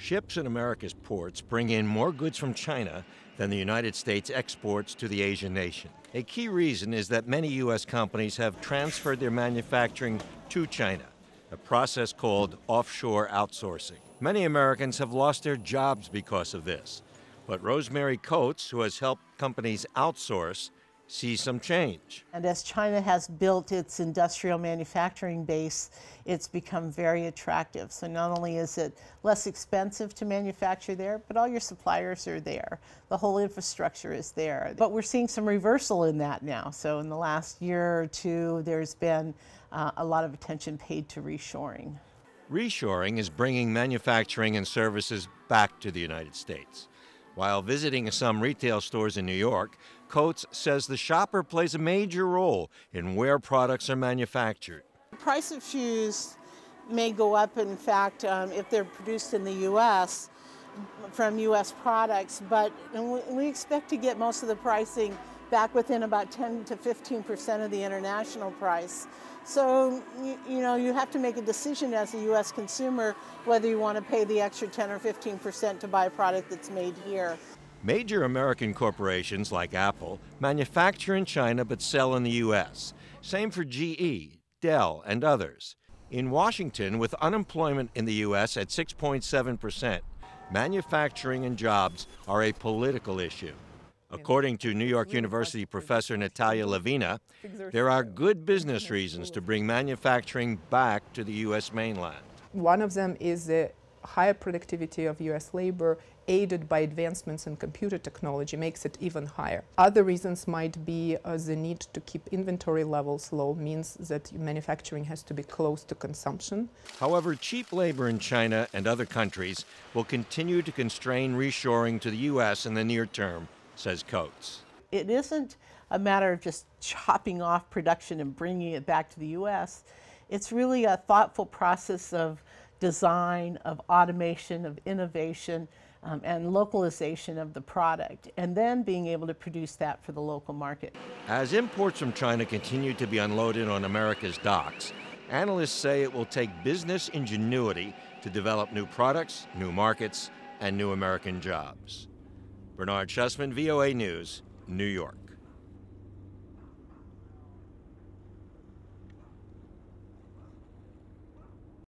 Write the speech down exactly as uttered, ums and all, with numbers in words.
Ships in America's ports bring in more goods from China than the United States exports to the Asian nation. A key reason is that many U S companies have transferred their manufacturing to China, a process called offshore outsourcing. Many Americans have lost their jobs because of this. But Rosemary Coates, who has helped companies outsource, sees some change. And as China has built its industrial manufacturing base, it's become very attractive. So not only is it less expensive to manufacture there, but all your suppliers are there. The whole infrastructure is there. But we're seeing some reversal in that now. So in the last year or two, there's been uh, a lot of attention paid to reshoring. Reshoring is bringing manufacturing and services back to the United States. While visiting some retail stores in New York, Coates says the shopper plays a major role in where products are manufactured. The price of shoes may go up, in fact, um, if they're produced in the U S from U S products, but we expect to get most of the pricing back within about ten to fifteen percent of the international price. So, you, you know, you have to make a decision as a U S consumer whether you want to pay the extra ten or fifteen percent to buy a product that's made here. Major American corporations like Apple manufacture in China but sell in the U S. Same for G E, Dell, and others. In Washington, with unemployment in the U S at six point seven percent, manufacturing and jobs are a political issue. According to New York University professor Natalia Levina, there are good business reasons to bring manufacturing back to the U S mainland. One of them is the higher productivity of U S labor, aided by advancements in computer technology, makes it even higher. Other reasons might be uh, the need to keep inventory levels low, means that manufacturing has to be close to consumption. However, cheap labor in China and other countries will continue to constrain reshoring to the U S in the near term, says Coates. It isn't a matter of just chopping off production and bringing it back to the U S. It's really a thoughtful process of design, of automation, of innovation, um, and localization of the product, and then being able to produce that for the local market. As imports from China continue to be unloaded on America's docks, analysts say it will take business ingenuity to develop new products, new markets, and new American jobs. Bernard Shusman, V O A News, New York.